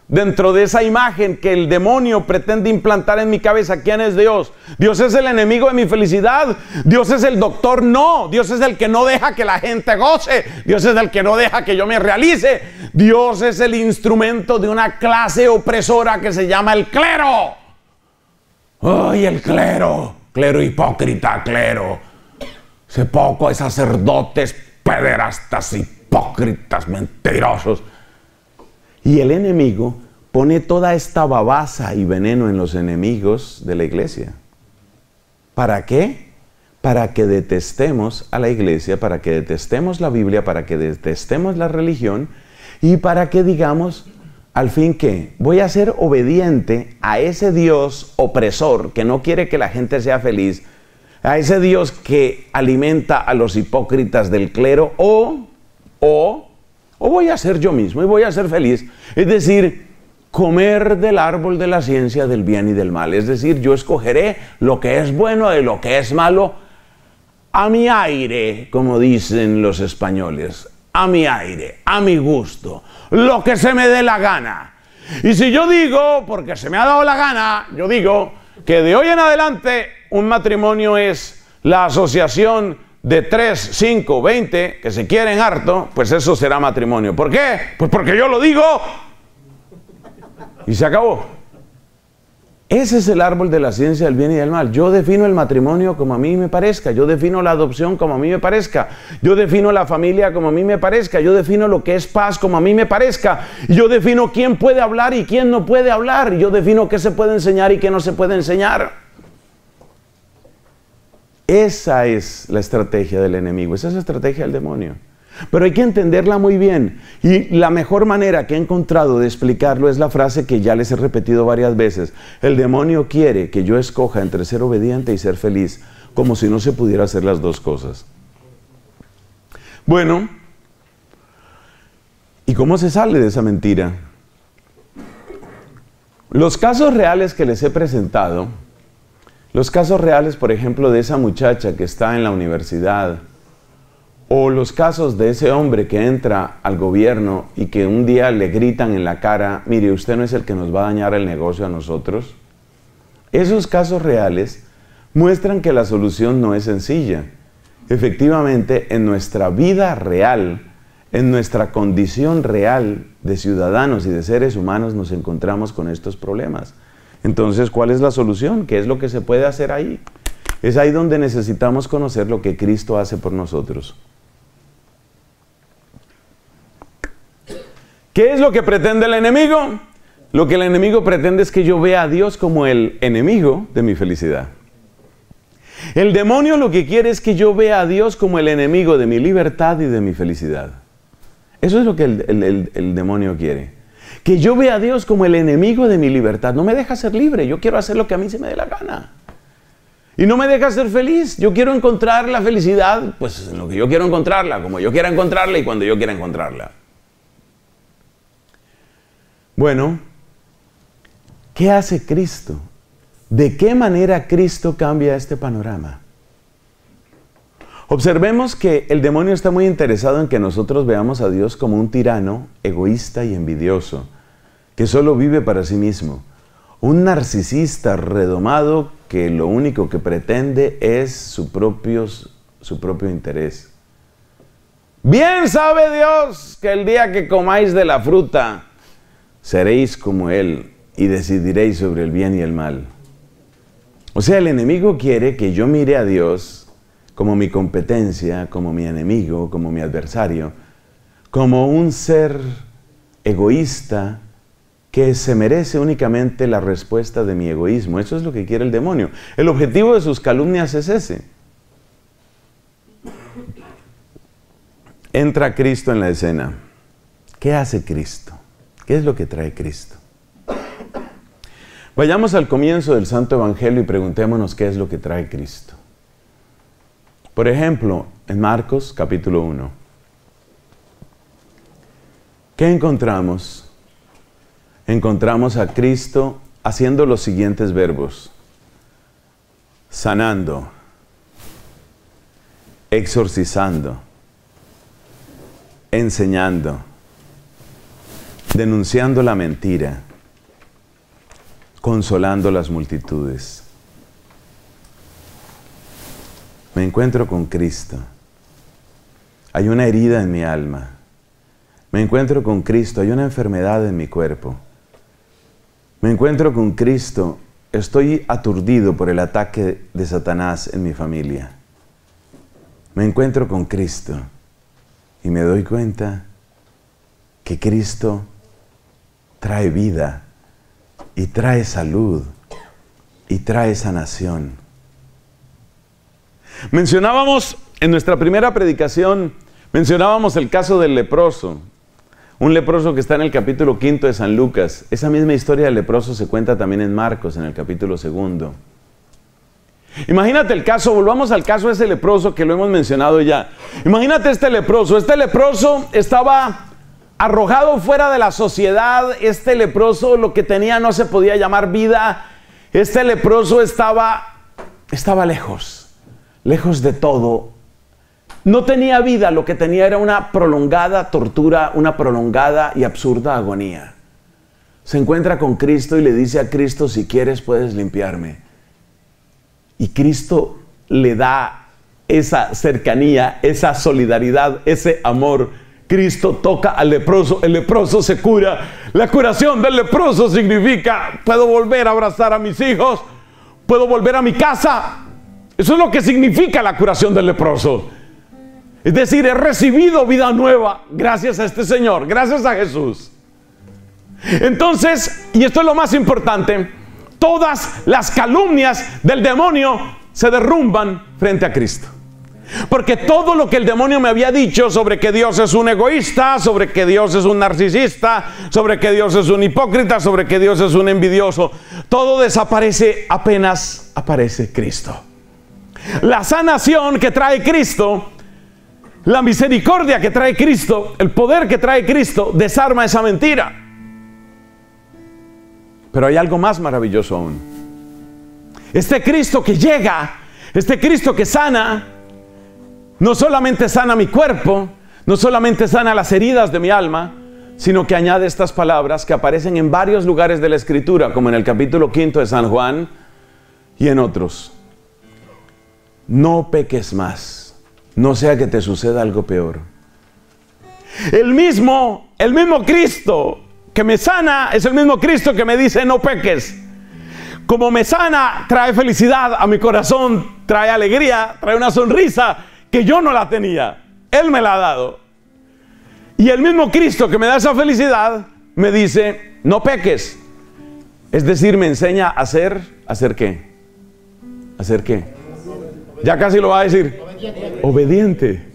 dentro de esa imagen que el demonio pretende implantar en mi cabeza? ¿Quién es Dios? ¿Dios es el enemigo de mi felicidad? ¿Dios es el doctor? No. Dios es el que no deja que la gente goce. Dios es el que no deja que yo me realice. Dios es el instrumento de una clase opresora que se llama el clero. ¡Ay, el clero! Clero hipócrita, clero. Hace poco hay sacerdotes, pederastas, hipócritas, mentirosos. Y el enemigo pone toda esta babasa y veneno en los enemigos de la iglesia. ¿Para qué? Para que detestemos a la iglesia, para que detestemos la Biblia, para que detestemos la religión y para que digamos, al fin, ¿qué? Voy a ser obediente a ese Dios opresor que no quiere que la gente sea feliz, a ese Dios que alimenta a los hipócritas del clero, o, o, o voy a ser yo mismo y voy a ser feliz. Es decir, comer del árbol de la ciencia del bien y del mal. Es decir, yo escogeré lo que es bueno y lo que es malo a mi aire, como dicen los españoles, a mi aire, a mi gusto, lo que se me dé la gana. Y si yo digo, porque se me ha dado la gana, yo digo que de hoy en adelante un matrimonio es la asociación de tres, cinco, veinte que se quieren harto, pues eso será matrimonio. ¿Por qué? Pues porque yo lo digo y se acabó. Ese es el árbol de la ciencia del bien y del mal. Yo defino el matrimonio como a mí me parezca, yo defino la adopción como a mí me parezca, yo defino la familia como a mí me parezca, yo defino lo que es paz como a mí me parezca, yo defino quién puede hablar y quién no puede hablar, yo defino qué se puede enseñar y qué no se puede enseñar. Esa es la estrategia del enemigo, esa es la estrategia del demonio. Pero hay que entenderla muy bien, y la mejor manera que he encontrado de explicarlo es la frase que ya les he repetido varias veces. El demonio quiere que yo escoja entre ser obediente y ser feliz, como si no se pudiera hacer las dos cosas. Bueno, ¿y cómo se sale de esa mentira? Los casos reales que les he presentado, los casos reales, por ejemplo, de esa muchacha que está en la universidad, o los casos de ese hombre que entra al gobierno y que un día le gritan en la cara, mire, usted no es el que nos va a dañar el negocio a nosotros. Esos casos reales muestran que la solución no es sencilla. Efectivamente, en nuestra vida real, en nuestra condición real de ciudadanos y de seres humanos nos encontramos con estos problemas. Entonces, ¿cuál es la solución? ¿Qué es lo que se puede hacer ahí? Es ahí donde necesitamos conocer lo que Cristo hace por nosotros. ¿Qué es lo que pretende el enemigo? Lo que el enemigo pretende es que yo vea a Dios como el enemigo de mi felicidad. El demonio lo que quiere es que yo vea a Dios como el enemigo de mi libertad y de mi felicidad. Eso es lo que el, el, el, el demonio quiere. Que yo vea a Dios como el enemigo de mi libertad. No me deja ser libre, yo quiero hacer lo que a mí se me dé la gana. Y no me deja ser feliz. Yo quiero encontrar la felicidad, pues en lo que yo quiero encontrarla, como yo quiera encontrarla y cuando yo quiera encontrarla. Bueno, ¿qué hace Cristo? ¿De qué manera Cristo cambia este panorama? Observemos que el demonio está muy interesado en que nosotros veamos a Dios como un tirano, egoísta y envidioso, que solo vive para sí mismo. Un narcisista redomado que lo único que pretende es su propio, su propio interés. Bien sabe Dios que el día que comáis de la fruta, seréis como Él y decidiréis sobre el bien y el mal. O sea, el enemigo quiere que yo mire a Dios como mi competencia, como mi enemigo, como mi adversario, como un ser egoísta que se merece únicamente la respuesta de mi egoísmo. Eso es lo que quiere el demonio. El objetivo de sus calumnias es ese. Entra Cristo en la escena. ¿Qué hace Cristo? ¿Qué es lo que trae Cristo? Vayamos al comienzo del Santo Evangelio y preguntémonos qué es lo que trae Cristo. Por ejemplo, en Marcos capítulo uno. ¿Qué encontramos? Encontramos a Cristo haciendo los siguientes verbos: sanando, exorcizando, enseñando, denunciando la mentira, consolando las multitudes. Me encuentro con Cristo. Hay una herida en mi alma. Me encuentro con Cristo. Hay una enfermedad en mi cuerpo. Me encuentro con Cristo. Estoy aturdido por el ataque de Satanás en mi familia. Me encuentro con Cristo. Y me doy cuenta que Cristo trae vida. Y trae salud, y trae sanación. Mencionábamos en nuestra primera predicación, mencionábamos el caso del leproso, un leproso que está en el capítulo quinto de San Lucas. Esa misma historia del leproso se cuenta también en Marcos, en el capítulo segundo. Imagínate el caso, volvamos al caso de ese leproso que lo hemos mencionado ya. Imagínate este leproso, este leproso estaba arrojado fuera de la sociedad, este leproso lo que tenía no se podía llamar vida. Este leproso estaba, estaba lejos, lejos de todo. No tenía vida, lo que tenía era una prolongada tortura, una prolongada y absurda agonía. Se encuentra con Cristo y le dice a Cristo: si quieres puedes limpiarme. Y Cristo le da esa cercanía, esa solidaridad, ese amor. Cristo toca al leproso, el leproso se cura. La curación del leproso significa: puedo volver a abrazar a mis hijos, puedo volver a mi casa. Eso es lo que significa la curación del leproso. Es decir, he recibido vida nueva gracias a este Señor, gracias a Jesús. Entonces, y esto es lo más importante, todas las calumnias del demonio se derrumban frente a Cristo. Porque todo lo que el demonio me había dicho sobre que Dios es un egoísta, sobre que Dios es un narcisista, sobre que Dios es un hipócrita, sobre que Dios es un envidioso, todo desaparece apenas aparece Cristo. La sanación que trae Cristo, la misericordia que trae Cristo, el poder que trae Cristo, desarma esa mentira. Pero hay algo más maravilloso aún. Este Cristo que llega, este Cristo que sana, no solamente sana mi cuerpo, no solamente sana las heridas de mi alma, sino que añade estas palabras que aparecen en varios lugares de la Escritura, como en el capítulo quinto de San Juan y en otros. No peques más, no sea que te suceda algo peor. El mismo, el mismo Cristo que me sana es el mismo Cristo que me dice: no peques. Como me sana, trae felicidad a mi corazón, trae alegría, trae una sonrisa que yo no la tenía. Él me la ha dado. Y el mismo Cristo que me da esa felicidad me dice, no peques. Es decir, me enseña a hacer, ¿hacer qué? ¿Hacer qué? Ya casi lo va a decir. Obediente.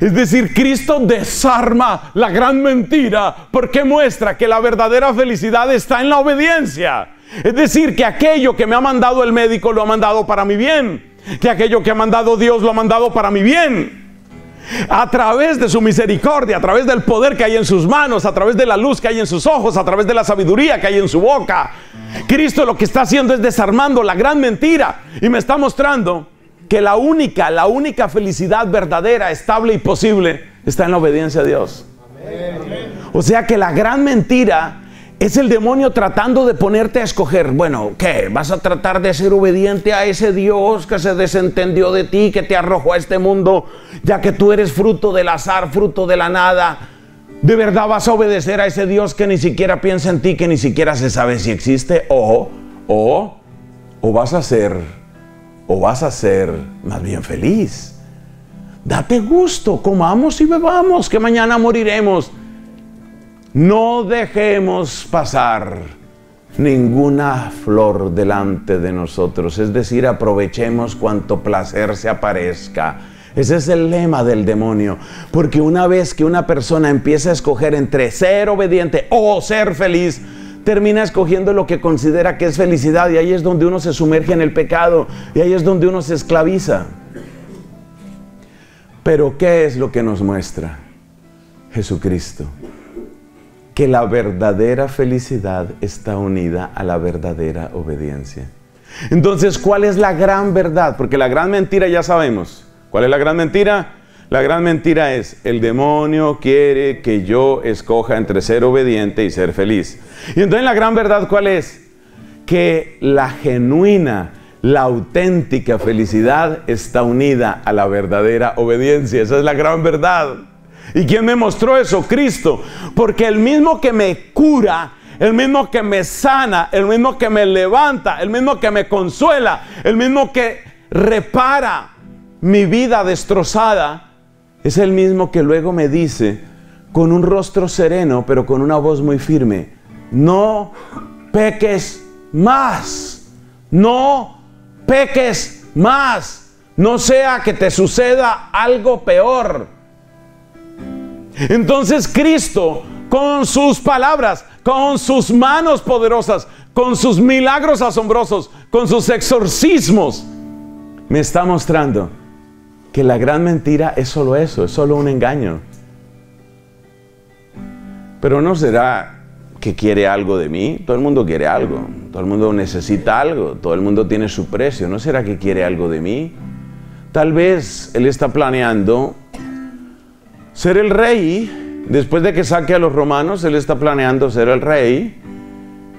Es decir, Cristo desarma la gran mentira porque muestra que la verdadera felicidad está en la obediencia. Es decir, que aquello que me ha mandado el médico lo ha mandado para mi bien. Que aquello que ha mandado Dios lo ha mandado para mi bien. A través de su misericordia, a través del poder que hay en sus manos, a través de la luz que hay en sus ojos, a través de la sabiduría que hay en su boca. Cristo lo que está haciendo es desarmando la gran mentira y me está mostrando que la única, la única felicidad verdadera, estable y posible está en la obediencia a Dios. O sea que la gran mentira es el demonio tratando de ponerte a escoger. Bueno, ¿qué? ¿Vas a tratar de ser obediente a ese Dios que se desentendió de ti, que te arrojó a este mundo, ya que tú eres fruto del azar, fruto de la nada? ¿De verdad vas a obedecer a ese Dios que ni siquiera piensa en ti, que ni siquiera se sabe si existe? O, o, o vas a ser, o vas a ser más bien feliz. Date gusto, comamos y bebamos, que mañana moriremos. No dejemos pasar ninguna flor delante de nosotros, es decir, aprovechemos cuanto placer se aparezca. Ese es el lema del demonio, porque una vez que una persona empieza a escoger entre ser obediente o ser feliz, termina escogiendo lo que considera que es felicidad, y ahí es donde uno se sumerge en el pecado, y ahí es donde uno se esclaviza. Pero ¿qué es lo que nos muestra Jesucristo? Que la verdadera felicidad está unida a la verdadera obediencia. Entonces, ¿cuál es la gran verdad? Porque la gran mentira ya sabemos. ¿Cuál es la gran mentira? La gran mentira es, el demonio quiere que yo escoja entre ser obediente y ser feliz. Y entonces la gran verdad, ¿cuál es? Que la genuina, la auténtica felicidad está unida a la verdadera obediencia. Esa es la gran verdad. ¿Y quién me mostró eso? Cristo. Porque el mismo que me cura, el mismo que me sana, el mismo que me levanta, el mismo que me consuela, el mismo que repara mi vida destrozada, es el mismo que luego me dice, con un rostro sereno, pero con una voz muy firme, no peques más, no peques más, no sea que te suceda algo peor. Entonces Cristo, con sus palabras, con sus manos poderosas, con sus milagros asombrosos, con sus exorcismos, me está mostrando que la gran mentira es solo eso, es solo un engaño. Pero ¿no será que quiere algo de mí? Todo el mundo quiere algo, todo el mundo necesita algo, todo el mundo tiene su precio. ¿No será que quiere algo de mí? Tal vez él está planeando ser el rey. Después de que saque a los romanos, él está planeando ser el rey,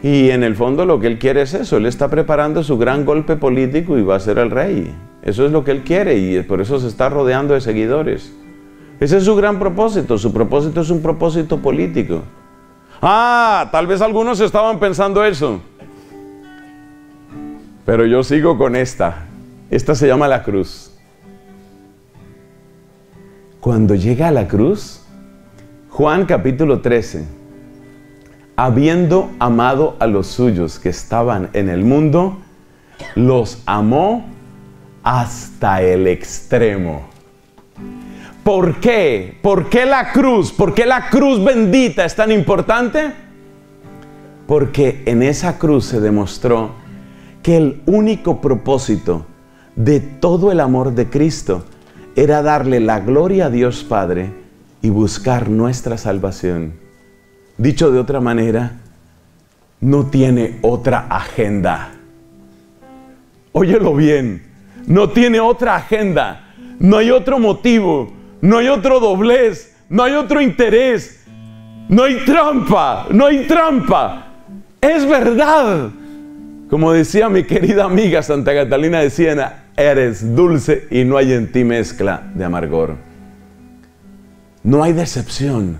y en el fondo lo que él quiere es eso. Él está preparando su gran golpe político y va a ser el rey. Eso es lo que él quiere, y por eso se está rodeando de seguidores. Ese es su gran propósito. Su propósito es un propósito político. Ah, tal vez algunos estaban pensando eso, pero yo sigo con esta. Esta se llama la cruz. Cuando llega a la cruz, Juan capítulo trece, habiendo amado a los suyos que estaban en el mundo, los amó hasta el extremo. ¿Por qué? ¿Por qué la cruz? ¿Por qué la cruz bendita es tan importante? Porque en esa cruz se demostró que el único propósito de todo el amor de Cristo era darle la gloria a Dios Padre y buscar nuestra salvación. Dicho de otra manera, no tiene otra agenda. Óyelo bien, no tiene otra agenda, no hay otro motivo, no hay otro doblez, no hay otro interés, no hay trampa, no hay trampa. Es verdad. Como decía mi querida amiga Santa Catalina de Siena, eres dulce y no hay en ti mezcla de amargor. No hay decepción.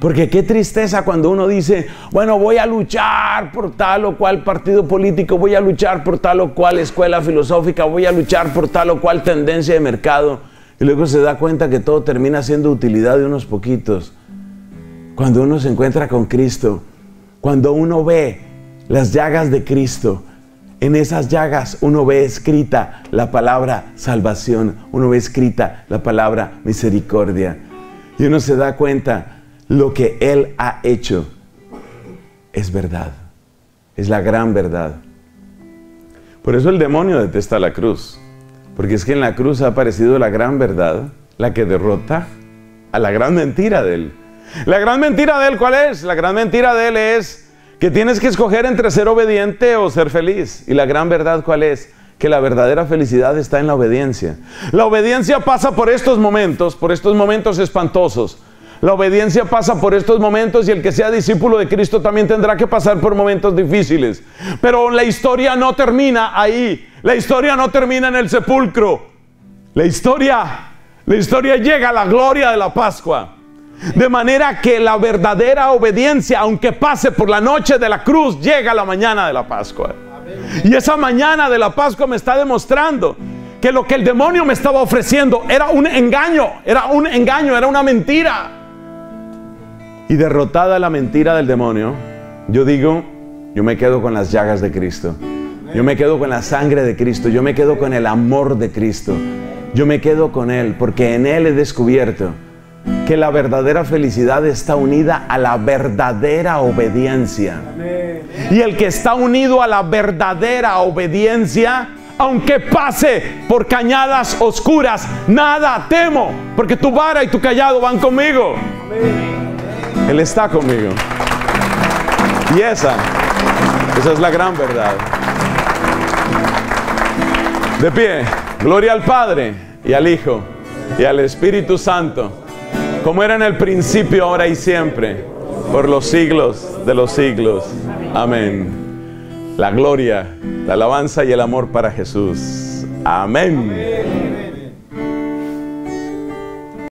Porque qué tristeza cuando uno dice, bueno, voy a luchar por tal o cual partido político, voy a luchar por tal o cual escuela filosófica, voy a luchar por tal o cual tendencia de mercado, y luego se da cuenta que todo termina siendo utilidad de unos poquitos. Cuando uno se encuentra con Cristo, cuando uno ve las llagas de Cristo, en esas llagas uno ve escrita la palabra salvación, uno ve escrita la palabra misericordia. Y uno se da cuenta, lo que Él ha hecho es verdad, es la gran verdad. Por eso el demonio detesta la cruz, porque es que en la cruz ha aparecido la gran verdad, la que derrota a la gran mentira de Él. La gran mentira de Él, ¿cuál es? La gran mentira de Él es que tienes que escoger entre ser obediente o ser feliz. Y la gran verdad, ¿cuál es? Que la verdadera felicidad está en la obediencia. La obediencia pasa por estos momentos, por estos momentos espantosos. La obediencia pasa por estos momentos, y el que sea discípulo de Cristo también tendrá que pasar por momentos difíciles. Pero la historia no termina ahí. La historia no termina en el sepulcro. La historia, la historia llega a la gloria de la Pascua. De manera que la verdadera obediencia, aunque pase por la noche de la cruz, llega a la mañana de la Pascua. Y esa mañana de la Pascua me está demostrando que lo que el demonio me estaba ofreciendo era un engaño, era un engaño, era una mentira. Y derrotada la mentira del demonio, yo digo, yo me quedo con las llagas de Cristo. Yo me quedo con la sangre de Cristo. Yo me quedo con el amor de Cristo. Yo me quedo con Él, porque en Él he descubierto que la verdadera felicidad está unida a la verdadera obediencia. Y el que está unido a la verdadera obediencia, aunque pase por cañadas oscuras, nada temo, porque tu vara y tu cayado van conmigo. Él está conmigo. Y esa, esa es la gran verdad. De pie, gloria al Padre y al Hijo y al Espíritu Santo, como era en el principio, ahora y siempre, por los siglos de los siglos. Amén. La gloria, la alabanza y el amor para Jesús. Amén.